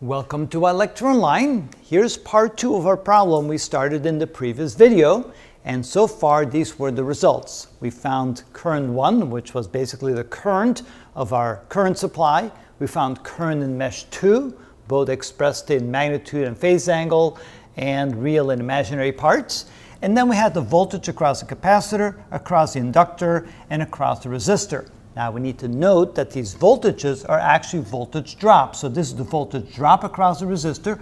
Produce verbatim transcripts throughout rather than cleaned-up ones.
Welcome to Electron Line. Here's part two of our problem we started in the previous video, and so far these were the results. We found current one, which was basically the current of our current supply. We found current in mesh two, both expressed in magnitude and phase angle, and real and imaginary parts. And then we had the voltage across the capacitor, across the inductor, and across the resistor. Now we need to note that these voltages are actually voltage drops. So this is the voltage drop across the resistor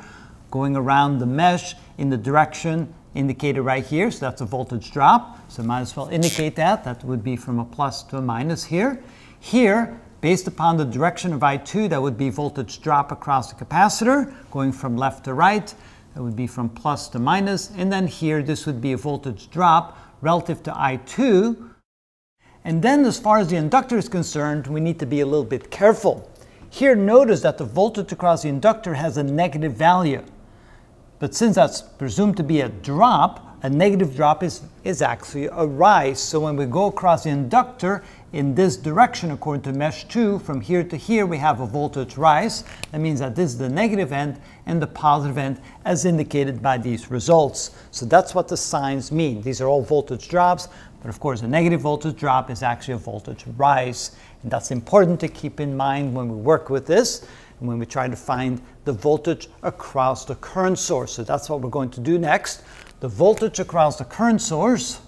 going around the mesh in the direction indicated right here. So that's a voltage drop. So might as well indicate that. That would be from a plus to a minus here. Here, based upon the direction of I two, that would be voltage drop across the capacitor going from left to right. That would be from plus to minus. And then here, this would be a voltage drop relative to I two. And then as far as the inductor is concerned, we need to be a little bit careful. Here, notice that the voltage across the inductor has a negative value. But since that's presumed to be a drop, a negative drop is, is actually a rise. So when we go across the inductor in this direction, according to mesh two, from here to here, we have a voltage rise. That means that this is the negative end and the positive end as indicated by these results. So that's what the signs mean. These are all voltage drops. But of course, a negative voltage drop is actually a voltage rise. And that's important to keep in mind when we work with this and when we try to find the voltage across the current source. So that's what we're going to do next. The voltage across the current source,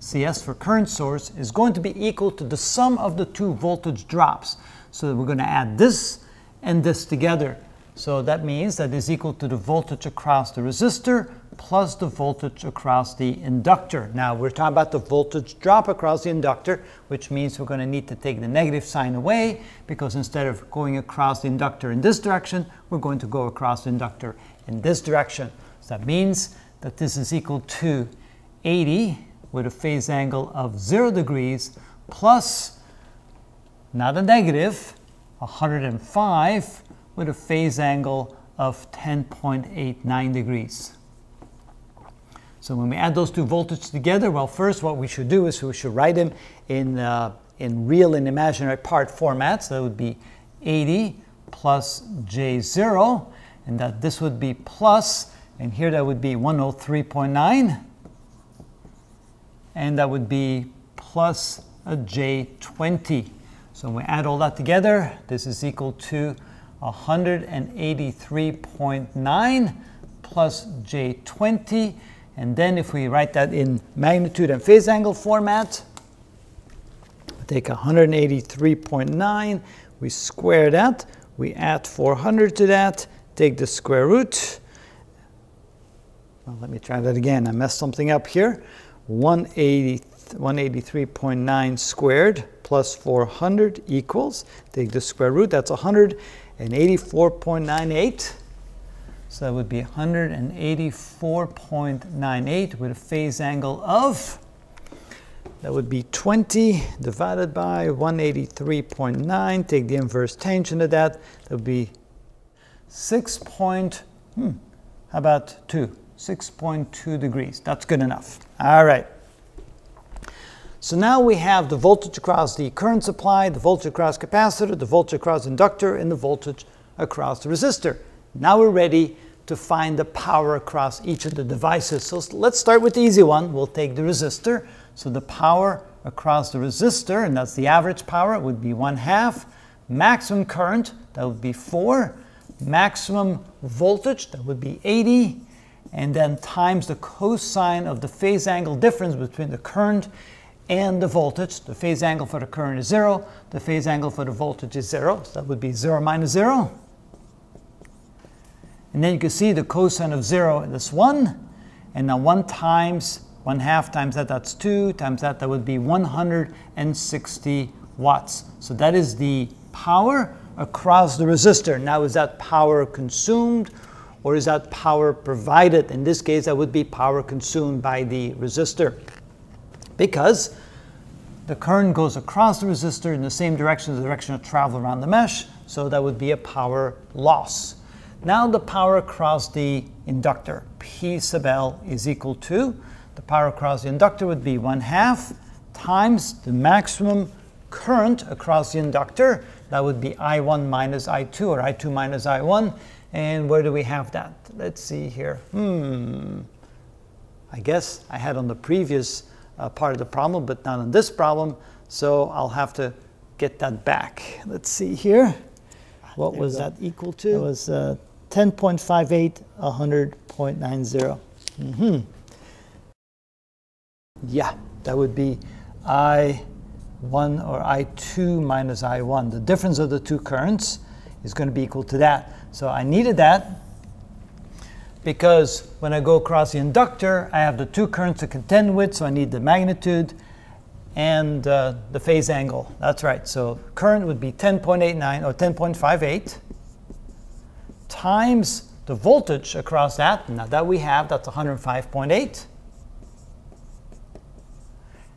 C S for current source, is going to be equal to the sum of the two voltage drops. So we're going to add this and this together. So that means that is equal to the voltage across the resistor plus the voltage across the inductor. Now we're talking about the voltage drop across the inductor, which means we're going to need to take the negative sign away, because instead of going across the inductor in this direction, we're going to go across the inductor in this direction. So that means that this is equal to eighty with a phase angle of zero degrees plus, not a negative, one hundred five with a phase angle of ten point eight nine degrees. So when we add those two voltages together, well, first what we should do is we should write them in, uh, in real and imaginary part format. So that would be eighty plus J zero, and that this would be plus, and here that would be one hundred three point nine, and that would be plus a J twenty. So when we add all that together, this is equal to one hundred eighty-three point nine plus J twenty. And then if we write that in magnitude and phase angle format, we take one hundred eighty-three point nine, we square that, we add four hundred to that, take the square root. Well, let me try that again. I messed something up here. one hundred eighty-three point nine squared plus four hundred equals, take the square root, that's one hundred eighty-four point nine eight. So that would be one hundred eighty-four point nine eight with a phase angle of, that would be twenty divided by one hundred eighty-three point nine. Take the inverse tangent of that. That would be six point, hmm, how about two? six point two degrees. That's good enough. All right. So now we have the voltage across the current supply, the voltage across capacitor, the voltage across inductor, and the voltage across the resistor. Now we're ready to find the power across each of the devices. So let's start with the easy one. We'll take the resistor. So the power across the resistor, and that's the average power, would be one half. Maximum current, that would be four. Maximum voltage, that would be eighty. And then times the cosine of the phase angle difference between the current and the voltage. The phase angle for the current is zero. The phase angle for the voltage is zero. So that would be zero minus zero. And then you can see the cosine of zero is one. And now one times, one half times that, that's two, times that, that would be one hundred sixty watts. So that is the power across the resistor. Now is that power consumed or is that power provided? In this case, that would be power consumed by the resistor, because the current goes across the resistor in the same direction as the direction of travel around the mesh. So that would be a power loss. Now the power across the inductor, P sub L, is equal to, the power across the inductor would be one half times the maximum current across the inductor. That would be I one minus I two or I two minus I one. And where do we have that? Let's see here. Hmm. I guess I had on the previous uh, part of the problem, but not on this problem. So I'll have to get that back. Let's see here. What was that equal to? It was uh, ten point five eight, one hundred point nine zero. Mm-hmm. Yeah, that would be I one or I two minus I one. The difference of the two currents is going to be equal to that. So I needed that because when I go across the inductor, I have the two currents to contend with, so I need the magnitude and uh, the phase angle. That's right. So current would be ten point eight nine or ten point five eight times the voltage across that. Now that we have, that's one hundred five point eight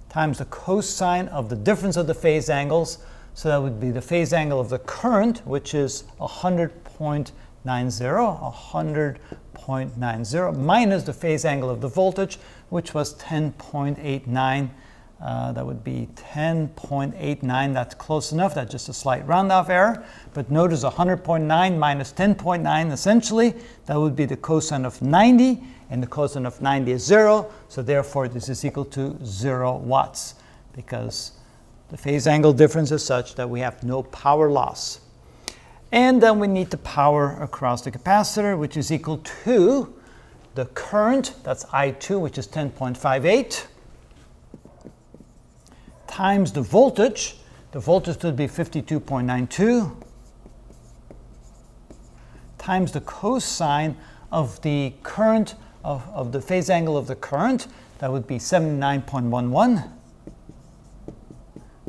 times the cosine of the difference of the phase angles. So that would be the phase angle of the current, which is one hundred point nine zero, one hundred point nine zero minus the phase angle of the voltage, which was ten point eight nine. Uh, that would be ten point eight nine. That's close enough. That's just a slight round-off error. But notice one hundred point nine minus ten point nine, essentially, that would be the cosine of ninety. And the cosine of ninety is zero. So therefore, this is equal to zero watts, because the phase angle difference is such that we have no power loss. And then we need the power across the capacitor, which is equal to the current, that's I two, which is ten point five eight, times the voltage. The voltage would be fifty-two point nine two, times the cosine of the current, of, of the phase angle of the current, that would be seventy-nine point one one,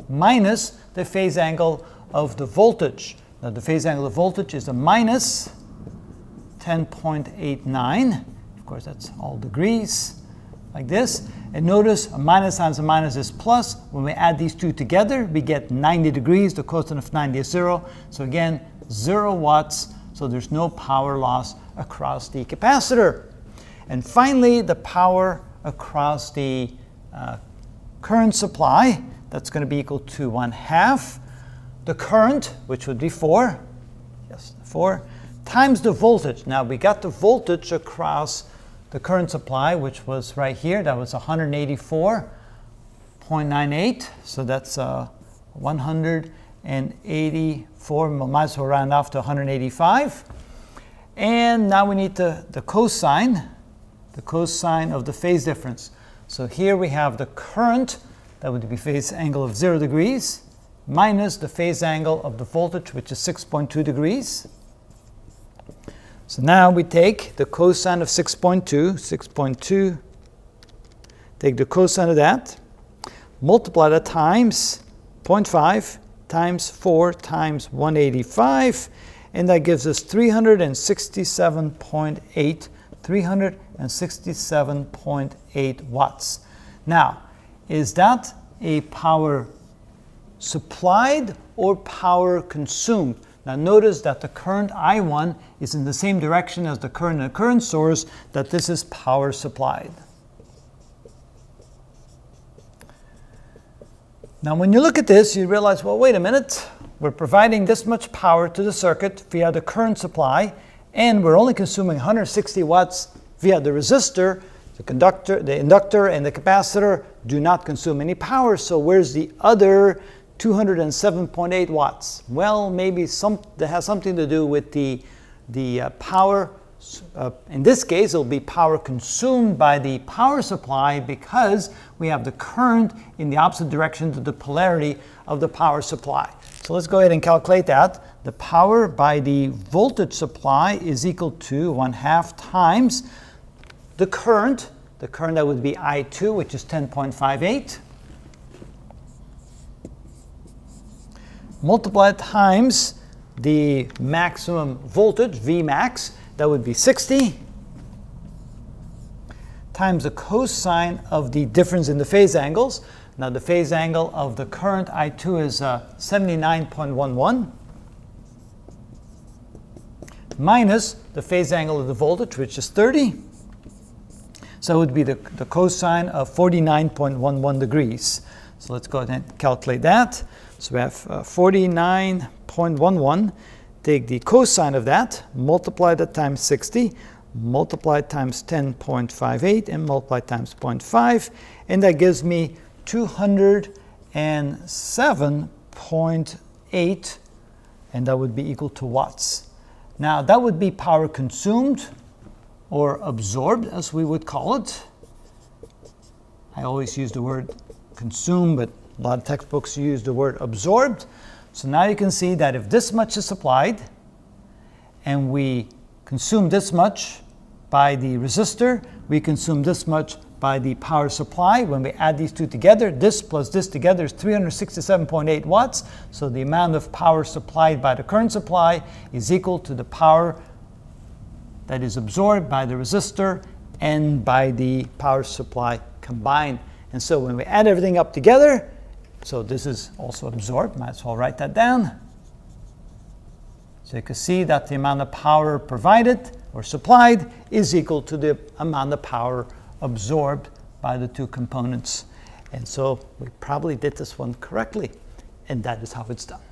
minus the phase angle of the voltage. Now the phase angle of voltage is a minus ten point eight nine. Of course, that's all degrees, like this. And notice a minus times a minus is plus. When we add these two together, we get ninety degrees. The cosine of ninety is zero. So again, zero watts. So there's no power loss across the capacitor. And finally, the power across the uh, current supply. That's going to be equal to one half the current, which would be four. Yes, four times the voltage. Now we got the voltage across the current supply, which was right here. That was one hundred eighty-four point nine eight. So that's uh, one hundred eighty-four. We might as well round off to one hundred eighty-five. And now we need the, the cosine, the cosine of the phase difference. So here we have the current. That would be phase angle of zero degrees minus the phase angle of the voltage, which is six point two degrees. So now we take the cosine of six point two, six point two, take the cosine of that, multiply that times zero point five times four times one hundred eighty-five, and that gives us three hundred sixty-seven point eight, three hundred sixty-seven point eight watts. Now, is that a power supplied or power consumed? Now notice that the current I one is in the same direction as the current in the current source, that this is power supplied. Now when you look at this, you realize, well, wait a minute. We're providing this much power to the circuit via the current supply, and we're only consuming one hundred sixty watts via the resistor. The conductor, the inductor and the capacitor do not consume any power, so where's the other two hundred seven point eight watts? Well, maybe some, that has something to do with the, the uh, power. Uh, in this case, it'll be power consumed by the power supply, because we have the current in the opposite direction to the polarity of the power supply. So let's go ahead and calculate that. The power by the voltage supply is equal to one half times the current, the current that would be I two, which is ten point five eight, multiplied times the maximum voltage, Vmax, that would be sixty, times the cosine of the difference in the phase angles. Now the phase angle of the current I two is uh, seventy-nine point one one, minus the phase angle of the voltage, which is thirty. So it would be the, the cosine of forty-nine point one one degrees. So let's go ahead and calculate that. So we have uh, forty-nine point one one zero point one one, take the cosine of that, multiply that times sixty, multiply times ten point five eight, and multiply times zero point five, and that gives me two hundred seven point eight, and that would be equal to watts. Now that would be power consumed, or absorbed as we would call it. I always use the word consume, but a lot of textbooks use the word absorbed. So now you can see that if this much is supplied and we consume this much by the resistor, we consume this much by the power supply. When we add these two together, this plus this together is three hundred sixty-seven point eight watts. So the amount of power supplied by the current supply is equal to the power that is absorbed by the resistor and by the power supply combined. And so when we add everything up together, so this is also absorbed, might as well write that down. So you can see that the amount of power provided or supplied is equal to the amount of power absorbed by the two components. And so we probably did this one correctly, and that is how it's done.